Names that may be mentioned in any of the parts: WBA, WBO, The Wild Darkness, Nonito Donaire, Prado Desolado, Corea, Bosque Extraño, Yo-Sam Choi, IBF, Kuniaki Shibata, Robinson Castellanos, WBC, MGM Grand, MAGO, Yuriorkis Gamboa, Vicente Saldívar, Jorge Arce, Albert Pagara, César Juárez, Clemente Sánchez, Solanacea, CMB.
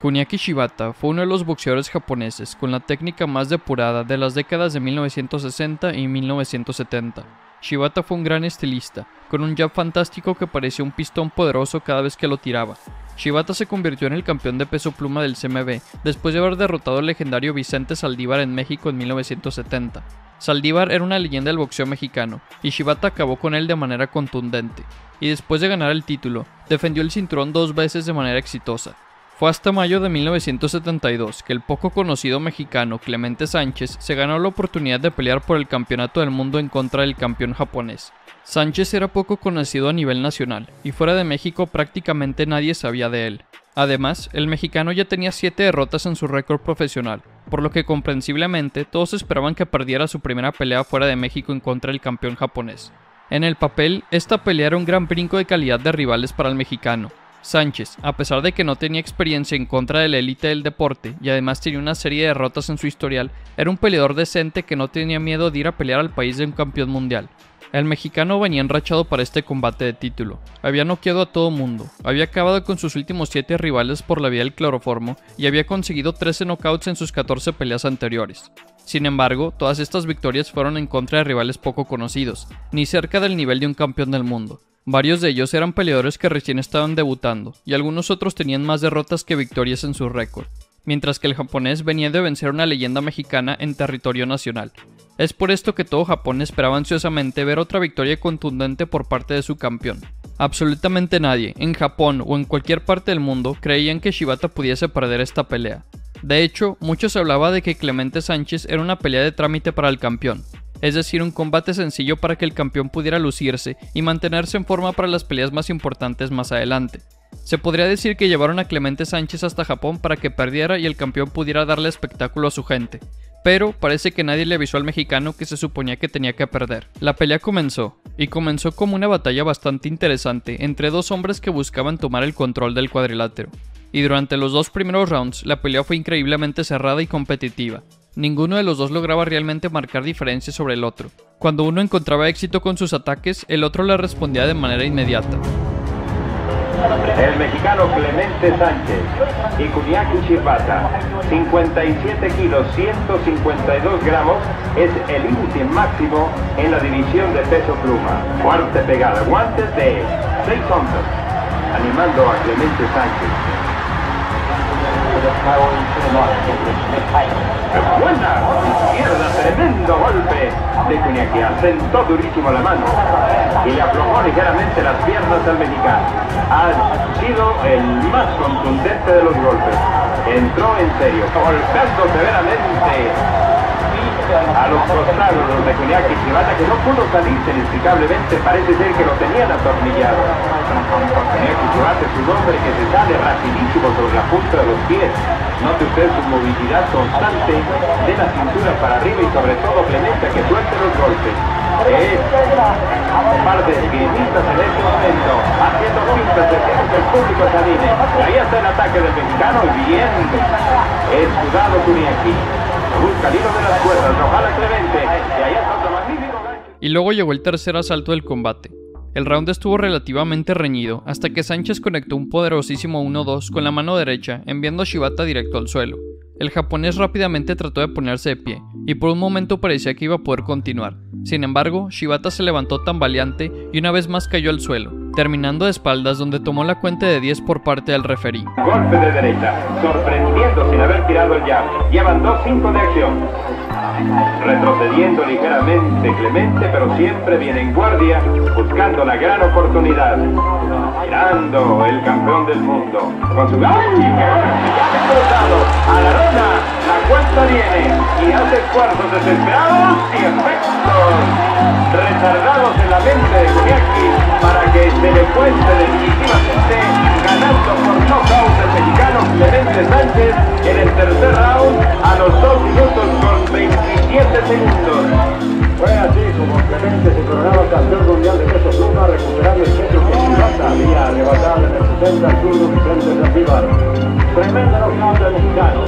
Kuniaki Shibata fue uno de los boxeadores japoneses con la técnica más depurada de las décadas de 1960 y 1970. Shibata fue un gran estilista, con un jab fantástico que parecía un pistón poderoso cada vez que lo tiraba. Shibata se convirtió en el campeón de peso pluma del CMB, después de haber derrotado al legendario Vicente Saldívar en México en 1970. Saldívar era una leyenda del boxeo mexicano, y Shibata acabó con él de manera contundente, y después de ganar el título, defendió el cinturón dos veces de manera exitosa. Fue hasta mayo de 1972 que el poco conocido mexicano Clemente Sánchez se ganó la oportunidad de pelear por el campeonato del mundo en contra del campeón japonés. Sánchez era poco conocido a nivel nacional, y fuera de México prácticamente nadie sabía de él. Además, el mexicano ya tenía 7 derrotas en su récord profesional, por lo que comprensiblemente todos esperaban que perdiera su primera pelea fuera de México en contra del campeón japonés. En el papel, esta pelea era un gran brinco de calidad de rivales para el mexicano. Sánchez, a pesar de que no tenía experiencia en contra de la élite del deporte y además tenía una serie de derrotas en su historial, era un peleador decente que no tenía miedo de ir a pelear al país de un campeón mundial. El mexicano venía enrachado para este combate de título, había noqueado a todo mundo, había acabado con sus últimos 7 rivales por la vía del cloroformo y había conseguido 13 knockouts en sus 14 peleas anteriores. Sin embargo, todas estas victorias fueron en contra de rivales poco conocidos, ni cerca del nivel de un campeón del mundo. Varios de ellos eran peleadores que recién estaban debutando, y algunos otros tenían más derrotas que victorias en su récord, mientras que el japonés venía de vencer a una leyenda mexicana en territorio nacional. Es por esto que todo Japón esperaba ansiosamente ver otra victoria contundente por parte de su campeón. Absolutamente nadie, en Japón o en cualquier parte del mundo, creían que Shibata pudiese perder esta pelea. De hecho, mucho se hablaba de que Clemente Sánchez era una pelea de trámite para el campeón, es decir, un combate sencillo para que el campeón pudiera lucirse y mantenerse en forma para las peleas más importantes más adelante. Se podría decir que llevaron a Clemente Sánchez hasta Japón para que perdiera y el campeón pudiera darle espectáculo a su gente, pero parece que nadie le avisó al mexicano que se suponía que tenía que perder. La pelea comenzó, y comenzó como una batalla bastante interesante entre dos hombres que buscaban tomar el control del cuadrilátero, y durante los dos primeros rounds la pelea fue increíblemente cerrada y competitiva. Ninguno de los dos lograba realmente marcar diferencias sobre el otro. Cuando uno encontraba éxito con sus ataques, el otro le respondía de manera inmediata. El mexicano Clemente Sánchez y Kuniaki Shibata, 57 kilos, 152 gramos, es el límite máximo en la división de peso pluma. Guante pegada, guantes de 6 onzas, animando a Clemente Sánchez. Buena izquierda, tremendo golpe de Kuniaki, asentó durísimo la mano y le aflojó ligeramente las piernas al mexicano. Ha sido el más contundente de los golpes. Entró en serio, golpeando severamente a los costados de Kuniaki Shibata, que no pudo salirse inexplicablemente. Parece ser que lo tenían atornillado. Kuniaki Shibata es un hombre que se sale rapidísimo sobre la punta de los pies. Note usted su movilidad constante de la cintura para arriba y sobre todo Clemente, que suelte los golpes. Es un par de esgrimistas en este momento, haciendo pistas, haciendo que el público se anime. Ahí está el ataque del mexicano, bien escudado Kuniaki. Y luego llegó el tercer asalto del combate. El round estuvo relativamente reñido hasta que Sánchez conectó un poderosísimo 1-2 con la mano derecha, enviando a Shibata directo al suelo. El japonés rápidamente trató de ponerse de pie, y por un momento parecía que iba a poder continuar. Sin embargo, Shibata se levantó tambaleante y una vez más cayó al suelo, terminando de espaldas, donde tomó la cuenta de 10 por parte del referí. Golpe de derecha, sorprendiendo sin haber tirado el jab. Llevan 2-5 de acción. Retrocediendo ligeramente Clemente, pero siempre bien en guardia, buscando la gran oportunidad. Mirando el campeón del mundo, con su gran cruzado a la lona, la cuenta viene y hace esfuerzos desesperados y efectos retardados en la mente de Kuniaki, para que se le cueste definitivamente, ganando por knockout el mexicano Clemente Sánchez en el tercer round a los 2 minutos con 27 segundos. Fue así como Clemente se coronaba campeón mundial de peso pluma, recuperando el centro que Shibata había arrebatado en el celda sur de Vicente Saldívar. Tremenda noción del mexicano.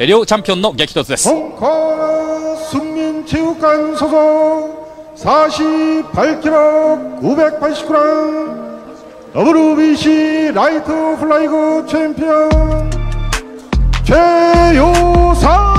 両チャンピオンの激突です。本校寸民体育館所蔵 48kg 980g WBC ライトフライ級チャンピオンYo-Sam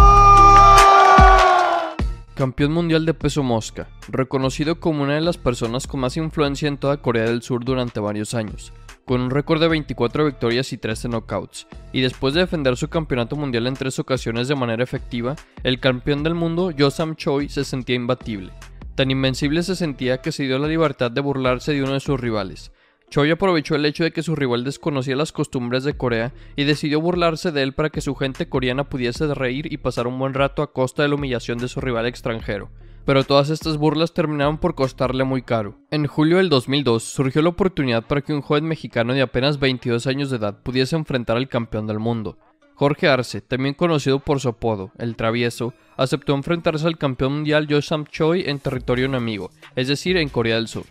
Campeón mundial de peso mosca, reconocido como una de las personas con más influencia en toda Corea del Sur durante varios años, con un récord de 24 victorias y 13 knockouts, y después de defender su campeonato mundial en 3 ocasiones de manera efectiva, el campeón del mundo Yo-Sam Choi se sentía imbatible. Tan invencible se sentía que se dio la libertad de burlarse de uno de sus rivales. Choi aprovechó el hecho de que su rival desconocía las costumbres de Corea y decidió burlarse de él para que su gente coreana pudiese reír y pasar un buen rato a costa de la humillación de su rival extranjero. Pero todas estas burlas terminaron por costarle muy caro. En julio del 2002 surgió la oportunidad para que un joven mexicano de apenas 22 años de edad pudiese enfrentar al campeón del mundo. Jorge Arce, también conocido por su apodo, El Travieso, aceptó enfrentarse al campeón mundial Yo-Sam Choi en territorio enemigo, es decir, en Corea del Sur.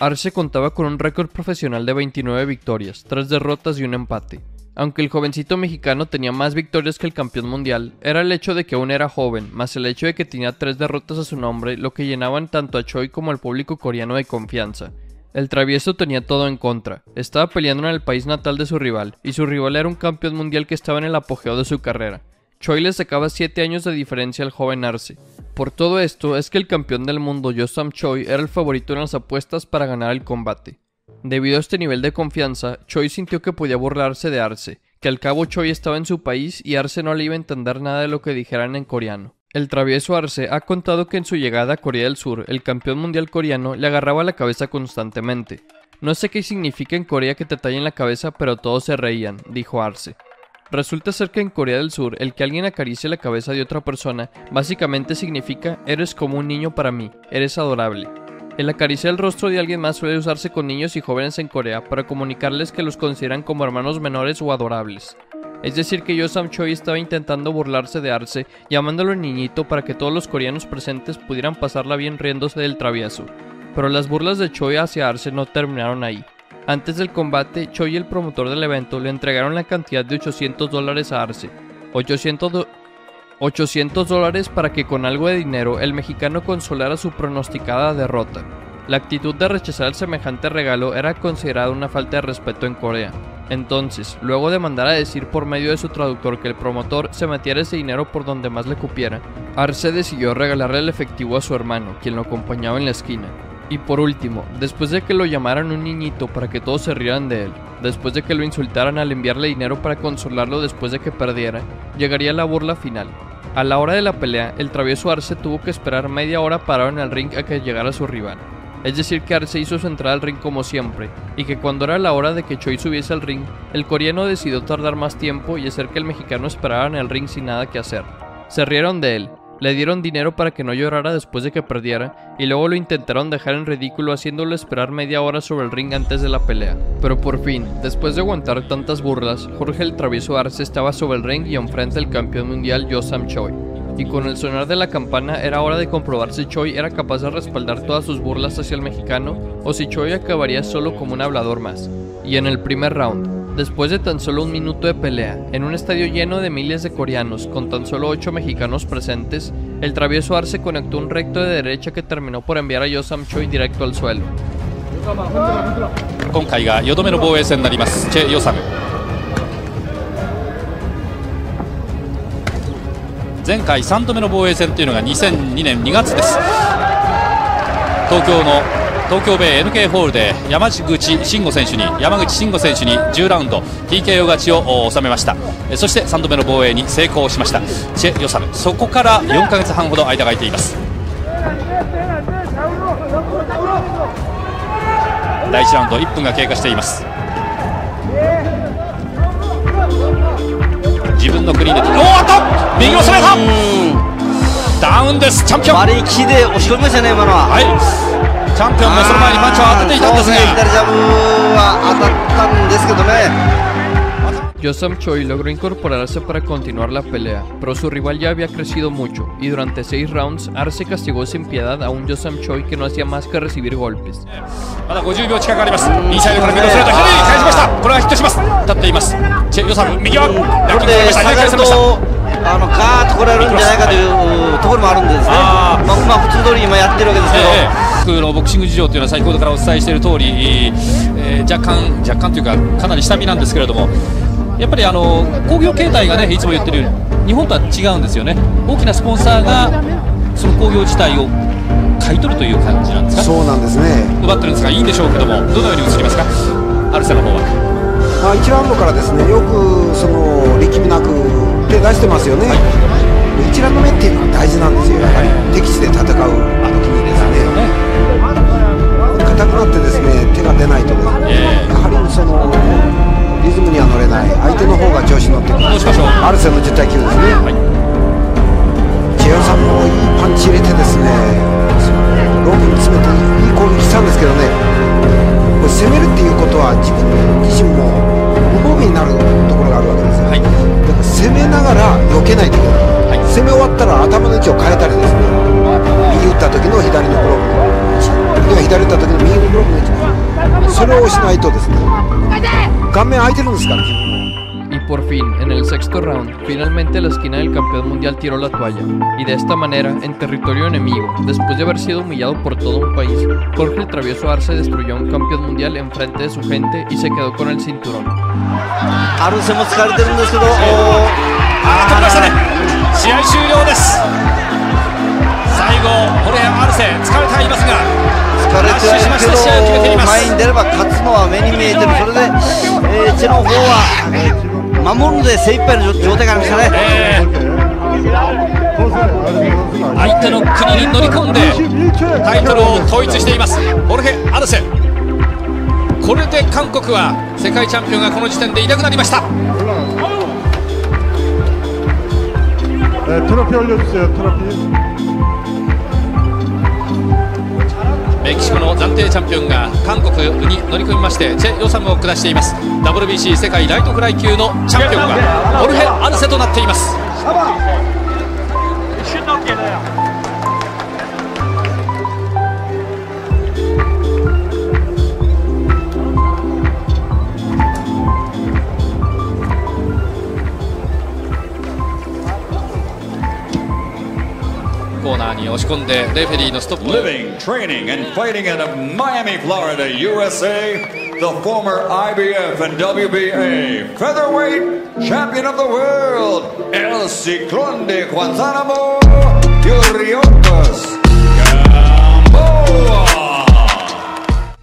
Arce contaba con un récord profesional de 29 victorias, 3 derrotas y un empate. Aunque el jovencito mexicano tenía más victorias que el campeón mundial, era el hecho de que aún era joven, más el hecho de que tenía 3 derrotas a su nombre, lo que llenaban tanto a Choi como al público coreano de confianza. El Travieso tenía todo en contra, estaba peleando en el país natal de su rival, y su rival era un campeón mundial que estaba en el apogeo de su carrera. Choi le sacaba 7 años de diferencia al joven Arce. Por todo esto es que el campeón del mundo Yo-Sam Choi era el favorito en las apuestas para ganar el combate. Debido a este nivel de confianza, Choi sintió que podía burlarse de Arce, que al cabo Choi estaba en su país y Arce no le iba a entender nada de lo que dijeran en coreano. El travieso Arce ha contado que en su llegada a Corea del Sur, el campeón mundial coreano le agarraba la cabeza constantemente. No sé qué significa en Corea que te tallen la cabeza, pero todos se reían, dijo Arce. Resulta ser que en Corea del Sur, el que alguien acaricie la cabeza de otra persona básicamente significa eres como un niño para mí, eres adorable. El acariciar el rostro de alguien más suele usarse con niños y jóvenes en Corea para comunicarles que los consideran como hermanos menores o adorables. Es decir que Yo-Sam Choi estaba intentando burlarse de Arce, llamándolo niñito para que todos los coreanos presentes pudieran pasarla bien riéndose del travieso. Pero las burlas de Choi hacia Arce no terminaron ahí. Antes del combate, Choi y el promotor del evento le entregaron la cantidad de $800 a Arce. 800 dólares para que con algo de dinero el mexicano consolara su pronosticada derrota. La actitud de rechazar el semejante regalo era considerada una falta de respeto en Corea. Entonces, luego de mandar a decir por medio de su traductor que el promotor se metiera ese dinero por donde más le cupiera, Arce decidió regalarle el efectivo a su hermano, quien lo acompañaba en la esquina. Y por último, después de que lo llamaran un niñito para que todos se rieran de él, después de que lo insultaran al enviarle dinero para consolarlo después de que perdiera, llegaría la burla final. A la hora de la pelea, el travieso Arce tuvo que esperar media hora parado en el ring a que llegara su rival. Es decir que Arce hizo su entrada al ring como siempre, y que cuando era la hora de que Choi subiese al ring, el coreano decidió tardar más tiempo y hacer que el mexicano esperara en el ring sin nada que hacer. Se rieron de él. Le dieron dinero para que no llorara después de que perdiera y luego lo intentaron dejar en ridículo haciéndolo esperar media hora sobre el ring antes de la pelea. Pero por fin, después de aguantar tantas burlas, Jorge el Travieso Arce estaba sobre el ring y enfrente del campeón mundial Yo-Sam Choi. Y con el sonar de la campana era hora de comprobar si Choi era capaz de respaldar todas sus burlas hacia el mexicano o si Choi acabaría solo como un hablador más. Y en el primer round, después de tan solo un minuto de pelea, en un estadio lleno de miles de coreanos, con tan solo 8 mexicanos presentes, el travieso Arce conectó un recto de derecha que terminó por enviar a Yo-Sam Choi directo al suelo. 第1ラウンド1分が経過しています。自分の国でおっと右を攻めた、ダウンです。チャンピオン割り切りで押し込みましたね今のは。はい、チャンピオンもその前にパンチを当てていたんですが、左ジャブは当たったんですけどね。 Yo-Sam Choi logró incorporarse para continuar la pelea, pero su rival ya había crecido mucho, y durante 6 rounds, Arce castigó sin piedad a un Yo-Sam Choi que no hacía más que recibir golpes. Y por fin, en el 6º round, finalmente la esquina del campeón mundial tiró la toalla. Y de esta manera, en territorio enemigo, después de haber sido humillado por todo un país, Jorge el Travieso Arce destruyó a un campeón mundial en frente de su gente y se quedó con el cinturón. México の暫定チャンピオンが韓国に乗り込みまして、チェ・ヨサムを下しています。WBC 世界ライトフライ級のチャンピオンがホルヘ・アルセとなっています。コーナーに押し込んでレフェリーのストップ。 Living, training, and fighting out of Miami, Florida, USA, the former IBF and WBA featherweight champion of the world, El Ciclón de Guantánamo, Yuriorkis Gamboa.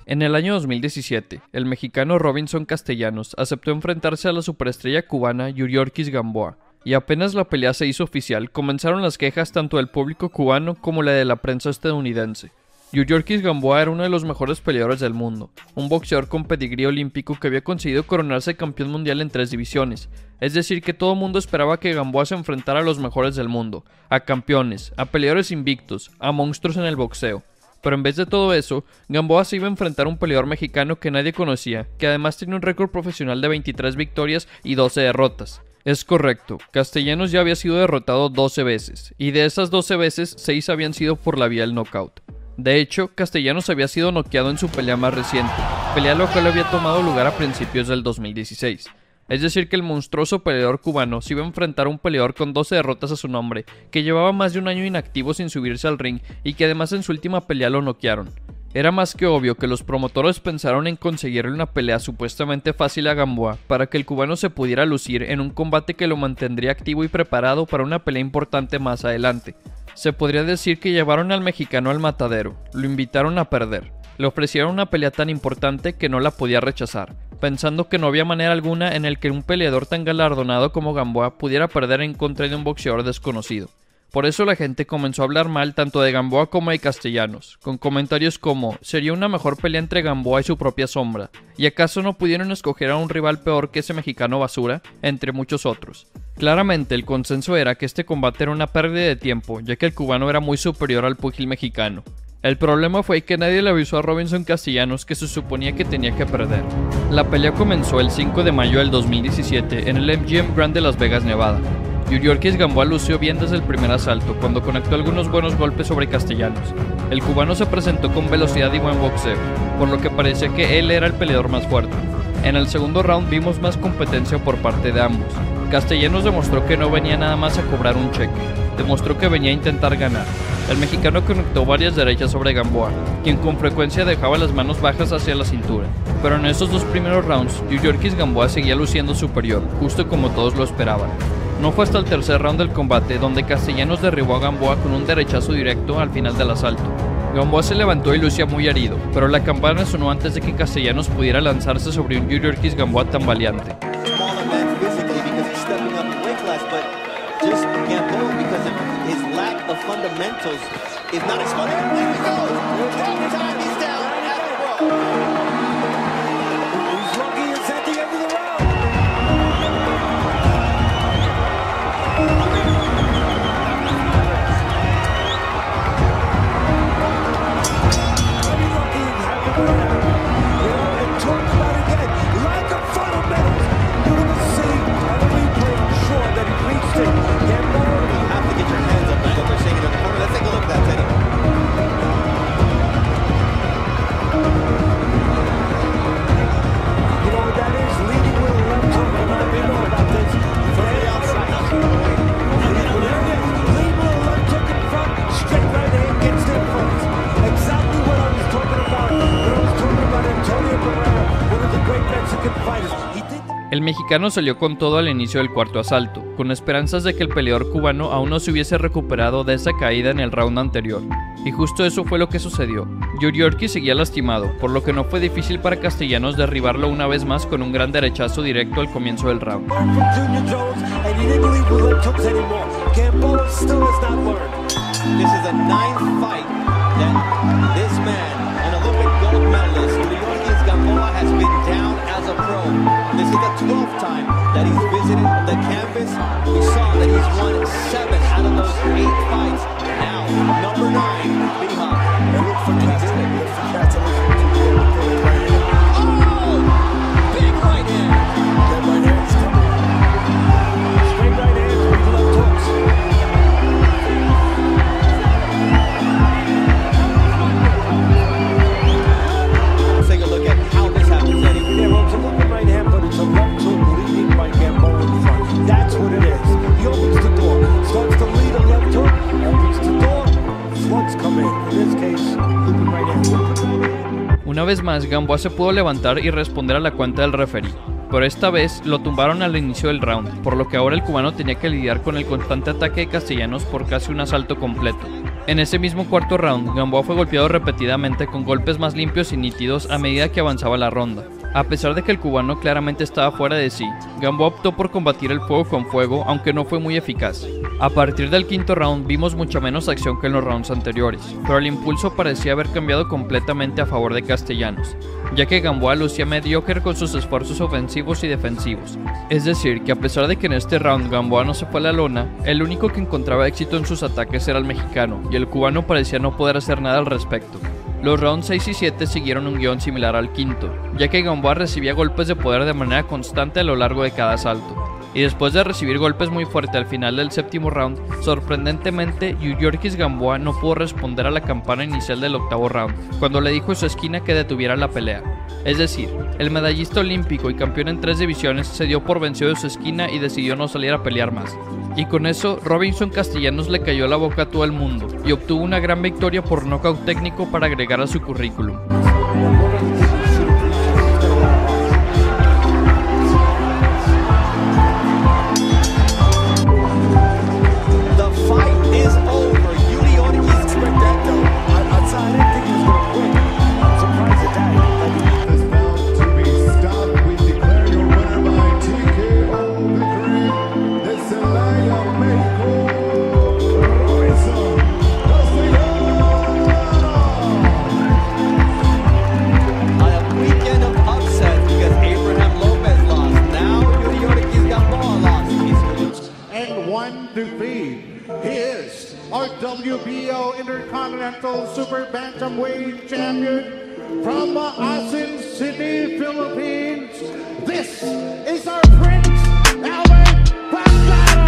En el año 2017, el mexicano Robinson Castellanos aceptó enfrentarse a la superestrella cubana Yuriorkis Gamboa. Y apenas la pelea se hizo oficial, comenzaron las quejas tanto del público cubano como la de la prensa estadounidense. Yuriorkis Gamboa era uno de los mejores peleadores del mundo, un boxeador con pedigrí olímpico que había conseguido coronarse campeón mundial en 3 divisiones, es decir que todo mundo esperaba que Gamboa se enfrentara a los mejores del mundo, a campeones, a peleadores invictos, a monstruos en el boxeo. Pero en vez de todo eso, Gamboa se iba a enfrentar a un peleador mexicano que nadie conocía, que además tenía un récord profesional de 23 victorias y 12 derrotas. Es correcto, Castellanos ya había sido derrotado 12 veces, y de esas 12 veces, 6 habían sido por la vía del knockout. De hecho, Castellanos había sido noqueado en su pelea más reciente, pelea la cual había tomado lugar a principios del 2016. Es decir que el monstruoso peleador cubano se iba a enfrentar a un peleador con 12 derrotas a su nombre, que llevaba más de un año inactivo sin subirse al ring y que además en su última pelea lo noquearon. Era más que obvio que los promotores pensaron en conseguirle una pelea supuestamente fácil a Gamboa para que el cubano se pudiera lucir en un combate que lo mantendría activo y preparado para una pelea importante más adelante. Se podría decir que llevaron al mexicano al matadero, lo invitaron a perder, le ofrecieron una pelea tan importante que no la podía rechazar, pensando que no había manera alguna en el que un peleador tan galardonado como Gamboa pudiera perder en contra de un boxeador desconocido. Por eso la gente comenzó a hablar mal tanto de Gamboa como de Castellanos, con comentarios como «Sería una mejor pelea entre Gamboa y su propia sombra», «¿Y acaso no pudieron escoger a un rival peor que ese mexicano basura?», entre muchos otros. Claramente el consenso era que este combate era una pérdida de tiempo, ya que el cubano era muy superior al púgil mexicano. El problema fue que nadie le avisó a Robinson Castellanos que se suponía que tenía que perder. La pelea comenzó el 5 de mayo del 2017 en el MGM Grand de Las Vegas, Nevada. Yuriorkis Gamboa lució bien desde el primer asalto, cuando conectó algunos buenos golpes sobre Castellanos. El cubano se presentó con velocidad y buen boxeo, por lo que parecía que él era el peleador más fuerte. En el segundo round vimos más competencia por parte de ambos. Castellanos demostró que no venía nada más a cobrar un cheque, demostró que venía a intentar ganar. El mexicano conectó varias derechas sobre Gamboa, quien con frecuencia dejaba las manos bajas hacia la cintura. Pero en esos dos primeros rounds, Yuriorkis Gamboa seguía luciendo superior, justo como todos lo esperaban. No fue hasta el tercer round del combate donde Castellanos derribó a Gamboa con un derechazo directo al final del asalto. Gamboa se levantó y lucía muy herido, pero la campana sonó antes de que Castellanos pudiera lanzarse sobre un Yuriorkis Gamboa tambaleante. El mexicano salió con todo al inicio del cuarto asalto, con esperanzas de que el peleador cubano aún no se hubiese recuperado de esa caída en el round anterior, y justo eso fue lo que sucedió. Yuriorkis seguía lastimado, por lo que no fue difícil para Castellanos derribarlo una vez más con un gran derechazo directo al comienzo del round. Una vez más, Gamboa se pudo levantar y responder a la cuenta del referee, pero esta vez lo tumbaron al inicio del round, por lo que ahora el cubano tenía que lidiar con el constante ataque de Castellanos por casi un asalto completo. En ese mismo cuarto round, Gamboa fue golpeado repetidamente con golpes más limpios y nítidos a medida que avanzaba la ronda. A pesar de que el cubano claramente estaba fuera de sí, Gamboa optó por combatir el fuego con fuego, aunque no fue muy eficaz. A partir del quinto round vimos mucha menos acción que en los rounds anteriores, pero el impulso parecía haber cambiado completamente a favor de Castellanos, ya que Gamboa lucía mediocre con sus esfuerzos ofensivos y defensivos. Es decir, que a pesar de que en este round Gamboa no se fue a la lona, el único que encontraba éxito en sus ataques era el mexicano, y el cubano parecía no poder hacer nada al respecto. Los rounds 6 y 7 siguieron un guión similar al quinto, ya que Gamboa recibía golpes de poder de manera constante a lo largo de cada asalto, y después de recibir golpes muy fuertes al final del séptimo round, sorprendentemente Yuriorkis Gamboa no pudo responder a la campana inicial del octavo round, cuando le dijo a su esquina que detuviera la pelea. Es decir, el medallista olímpico y campeón en 3 divisiones se dio por vencido de su esquina y decidió no salir a pelear más. Y con eso, Robinson Castellanos le cayó la boca a todo el mundo y obtuvo una gran victoria por nocaut técnico para agregar a su currículum. WBO Intercontinental Super Bantamweight Champion from Asin City, Philippines. This is our Prince Albert Pagara.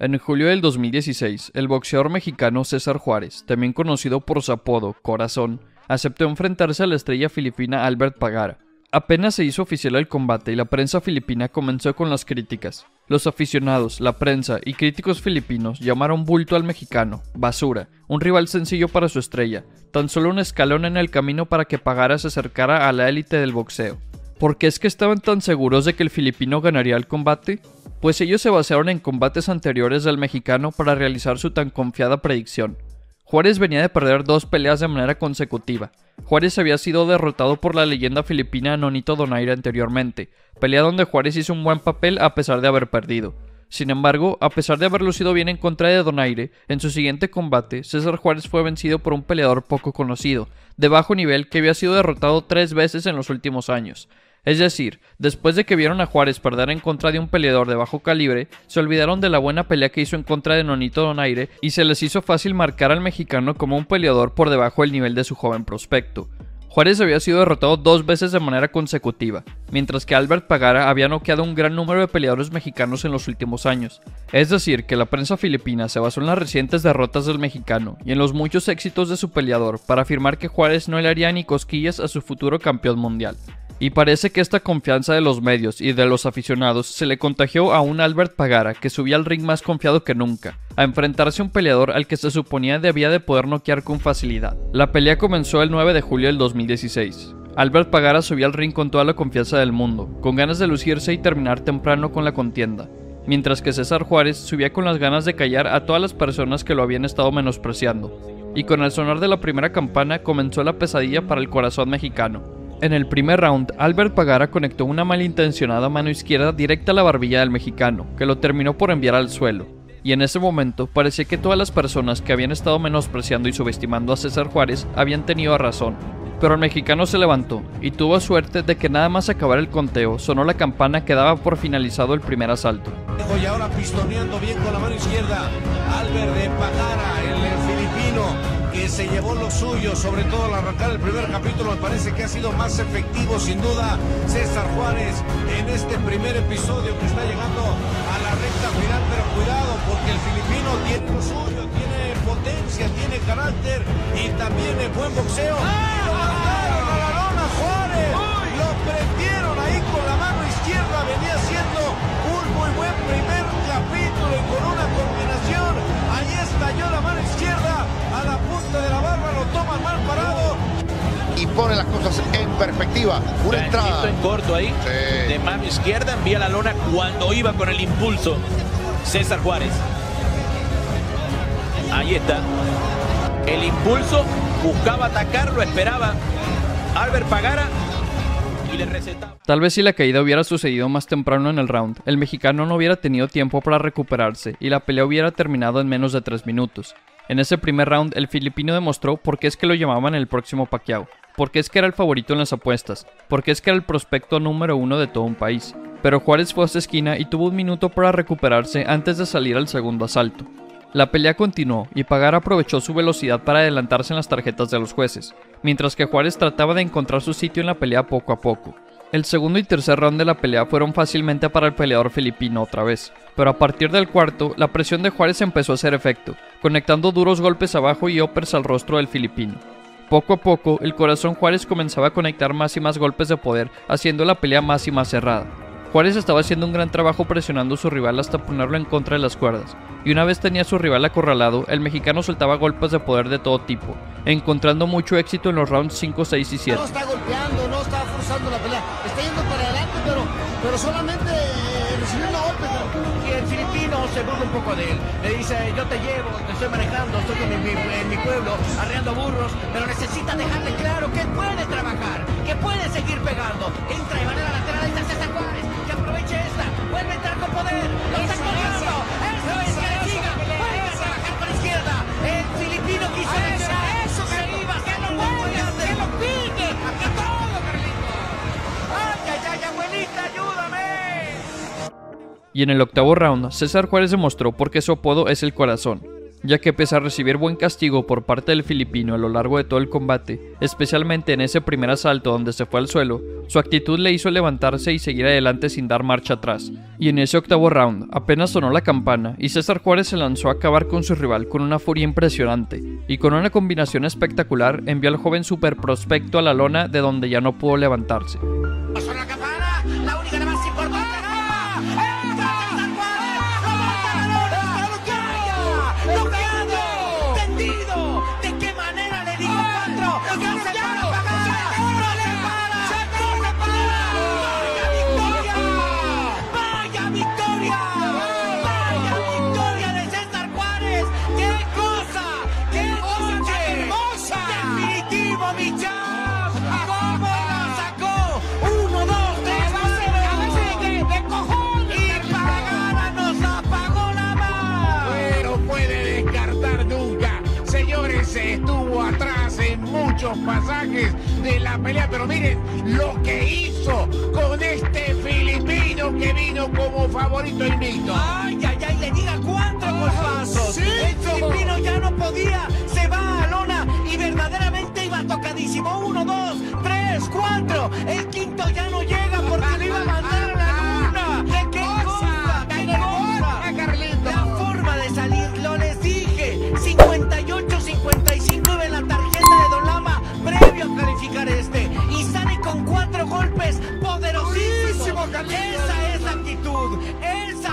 En julio del 2016, el boxeador mexicano César Juárez, también conocido por su apodo Corazón, aceptó enfrentarse a la estrella filipina Albert Pagara. Apenas se hizo oficial el combate y la prensa filipina comenzó con las críticas. Los aficionados, la prensa y críticos filipinos llamaron bulto al mexicano, basura, un rival sencillo para su estrella, tan solo un escalón en el camino para que Pagara se acercara a la élite del boxeo. ¿Por qué es que estaban tan seguros de que el filipino ganaría el combate? Pues ellos se basaron en combates anteriores del mexicano para realizar su tan confiada predicción. Juárez venía de perder 2 peleas de manera consecutiva. Juárez había sido derrotado por la leyenda filipina Nonito Donaire anteriormente, pelea donde Juárez hizo un buen papel a pesar de haber perdido. Sin embargo, a pesar de haber lucido bien en contra de Donaire, en su siguiente combate, César Juárez fue vencido por un peleador poco conocido, de bajo nivel que había sido derrotado 3 veces en los últimos años. Es decir, después de que vieron a Juárez perder en contra de un peleador de bajo calibre, se olvidaron de la buena pelea que hizo en contra de Nonito Donaire y se les hizo fácil marcar al mexicano como un peleador por debajo del nivel de su joven prospecto. Juárez había sido derrotado 2 veces de manera consecutiva, mientras que Albert Pagara había noqueado un gran número de peleadores mexicanos en los últimos años. Es decir, que la prensa filipina se basó en las recientes derrotas del mexicano y en los muchos éxitos de su peleador para afirmar que Juárez no le haría ni cosquillas a su futuro campeón mundial. Y parece que esta confianza de los medios y de los aficionados se le contagió a un Albert Pagara que subía al ring más confiado que nunca, a enfrentarse a un peleador al que se suponía debía de poder noquear con facilidad. La pelea comenzó el 9 de julio del 2016. Albert Pagara subía al ring con toda la confianza del mundo, con ganas de lucirse y terminar temprano con la contienda, mientras que César Juárez subía con las ganas de callar a todas las personas que lo habían estado menospreciando. Y con el sonar de la primera campana comenzó la pesadilla para el corazón mexicano. En el primer round, Albert Pagara conectó una malintencionada mano izquierda directa a la barbilla del mexicano, que lo terminó por enviar al suelo. Y en ese momento, parecía que todas las personas que habían estado menospreciando y subestimando a César Juárez habían tenido razón. Pero el mexicano se levantó, y tuvo suerte de que nada más acabar el conteo, sonó la campana que daba por finalizado el primer asalto. Y ahora pistoneando bien con la mano izquierda, Albert de Pagara, el filipino, que se llevó lo suyo, sobre todo al arrancar el primer capítulo. Me parece que ha sido más efectivo, sin duda, César Juárez en este primer episodio que está llegando a la recta final, pero cuidado, porque el filipino tiene lo suyo, tiene potencia, tiene carácter y también es buen boxeo. ¡Ah! Lo mandaron a la lona Juárez, ¡ay! Lo prendieron ahí con la mano izquierda, venía siendo un muy buen primer capítulo y con una combinación, ahí estalló la mano izquierda, a la punta de la barra lo toman mal parado. Y pone las cosas en perspectiva, una entrada en corto ahí, sí, de mano izquierda, envía la lona cuando iba con el impulso César Juárez. Ahí está, el impulso, buscaba atacar, lo esperaba Albert Pagara. Tal vez si la caída hubiera sucedido más temprano en el round, el mexicano no hubiera tenido tiempo para recuperarse y la pelea hubiera terminado en menos de 3 minutos. En ese primer round, el filipino demostró por qué es que lo llamaban el próximo Pacquiao, por qué es que era el favorito en las apuestas, por qué es que era el prospecto número 1 de todo un país. Pero Juárez fue a esa esquina y tuvo un minuto para recuperarse antes de salir al segundo asalto. La pelea continuó y Pagara aprovechó su velocidad para adelantarse en las tarjetas de los jueces, mientras que Juárez trataba de encontrar su sitio en la pelea poco a poco. El segundo y tercer round de la pelea fueron fácilmente para el peleador filipino otra vez, pero a partir del cuarto, la presión de Juárez empezó a hacer efecto, conectando duros golpes abajo y uppers al rostro del filipino. Poco a poco, el corazón Juárez comenzaba a conectar más y más golpes de poder, haciendo la pelea más y más cerrada. Juárez estaba haciendo un gran trabajo presionando a su rival hasta ponerlo en contra de las cuerdas, y una vez tenía a su rival acorralado, el mexicano soltaba golpes de poder de todo tipo, encontrando mucho éxito en los rounds 5, 6 y 7. No está golpeando, no está forzando la pelea, está yendo para adelante, pero solamente recibió una golpe. Y el filipino se burla un poco de él, le dice: yo te llevo, te estoy manejando, estoy en mi pueblo, arreando burros, pero necesita dejarle claro que puede trabajar, que puede seguir pegando. Entra y va a la lateral, está César Juárez, que aproveche esta, vuelve a entrar con poder, lo está corriendo, eso es que le diga, vuelve a trabajar con la izquierda, el filipino quiso decir a eso que iba, que lo mueve, que lo pique, que todo, Carlito. Ay, ay, ay, abuelita, ayúdame. y en el octavo round César Juárez demostró por qué su apodo es el corazón, ya que pese a recibir buen castigo por parte del filipino a lo largo de todo el combate, especialmente en ese primer asalto donde se fue al suelo, su actitud le hizo levantarse y seguir adelante sin dar marcha atrás, y en ese octavo round apenas sonó la campana y César Juárez se lanzó a acabar con su rival con una furia impresionante, y con una combinación espectacular envió al joven super prospecto a la lona de donde ya no pudo levantarse. Pasajes de la pelea, pero miren lo que hizo con este filipino que vino como favorito invicto. Ay, ay, ay, le diga cuatro golpazos. ¿Sí? El filipino ya no podía, se va a lona y verdaderamente iba tocadísimo. 1, 2, 3, 4. El quinto ya no llega porque le iba a mandar la luna. ¿De qué cosa? ¿De Carlitos? La forma de salir, lo les dije. 58, 55 de la tarjeta. Previo a calificar este y sale con 4 golpes poderosísimos. Esa es la actitud, esa